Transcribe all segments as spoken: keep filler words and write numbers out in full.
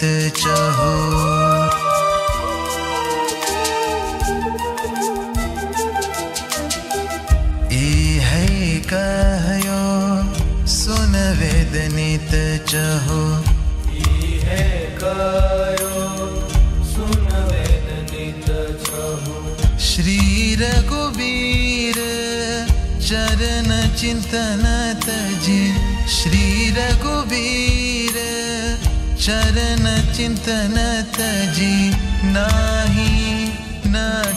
जीत चाहो। ए है कहियो सुन वेदनित चाहो। ए है कहियो सुन वेदनित चाहो। श्री रघुबीर चरण चिंतन तजी। श्री रघुबीर चरण चिंतन तजी। नाही न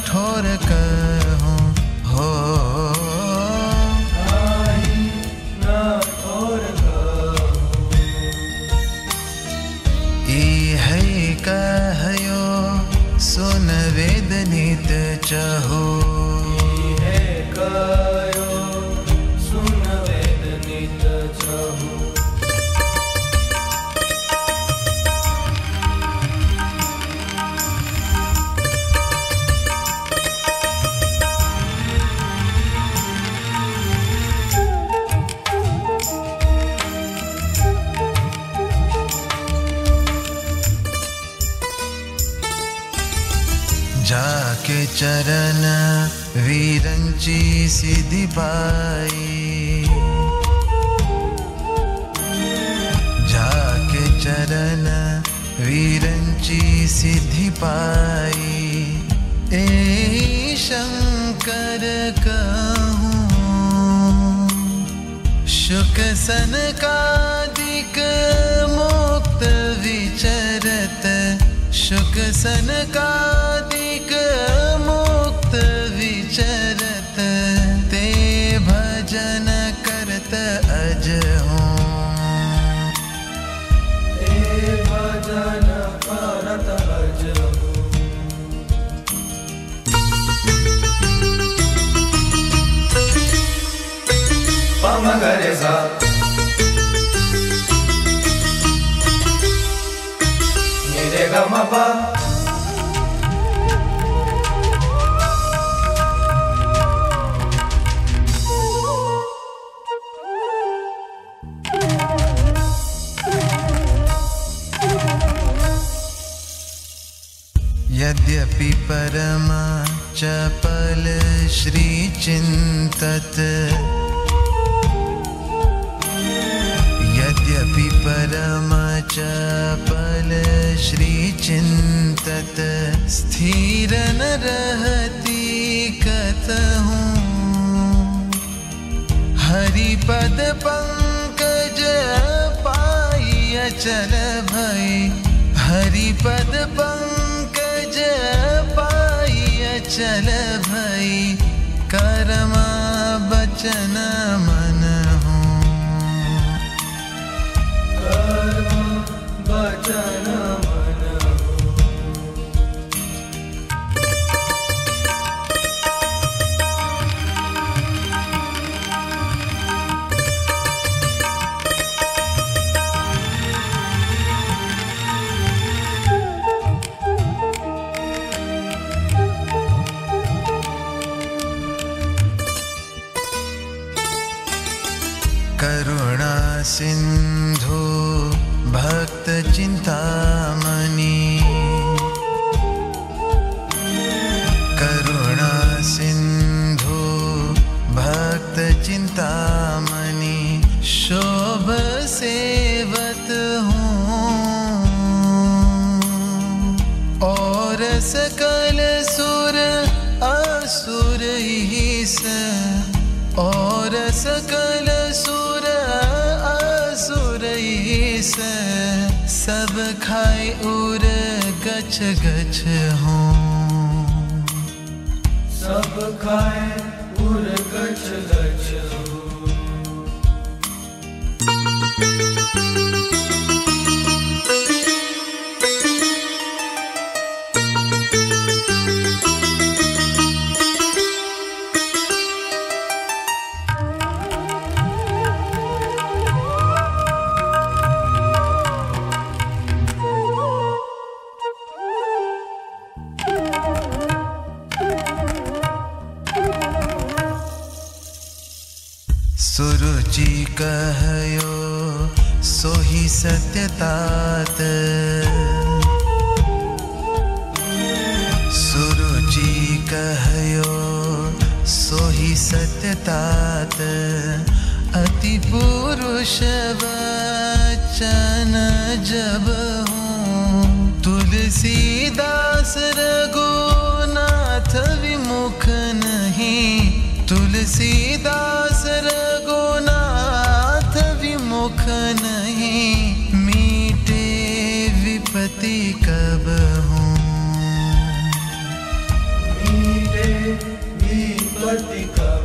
ठोर कहूँ हो। नाही न ठोर कहूँ। ए है कहियो सुन वेदनित चाहो। ए है कहियो सुन वेदनित चाहो। जाके चरण विरंची सिद्धि पाई। जाके चरण विरंची सिद्धि पाई। ए शंकर कहूँ शुक सनकादिक मुक्त विचरत। शुक सनकादिक मुक्त विचरत। ते भजन करत अजहू। ते भजन करत अजहू। पम करे सा निरे ग म प यद्यपि परमा चपल श्री चिंतत। यद्यपि परमा चपल श्री चिंतत। स्थिर न रहती कतहूँ। हरि पद पंकज पाई अचल भई। हरि पद पंकज चल भई। कर्मा बचन मन हूँ। कर्मा बचन मन हूँ। करुणा सिंधु भक्त चिंतामणि। करुणा सिंधु भक्त चिंतामणि। शोभ सेवत हूँ और सकल सुर असुर ही से। और सकल सुर असुर सब खाए उर गच गच हूँ। सब खाए उर गच गच हूँ। सुरुचि कहियो सोही सत्यतात। सततात अति पुरुष वचन जब हूँ तुलसीदास रघुनाथ विमुख नहीं, तुलसीदास रघुनाथ विमुख नहीं, मीटे विपत्ति कब हूँ मीटे विपत्ति कब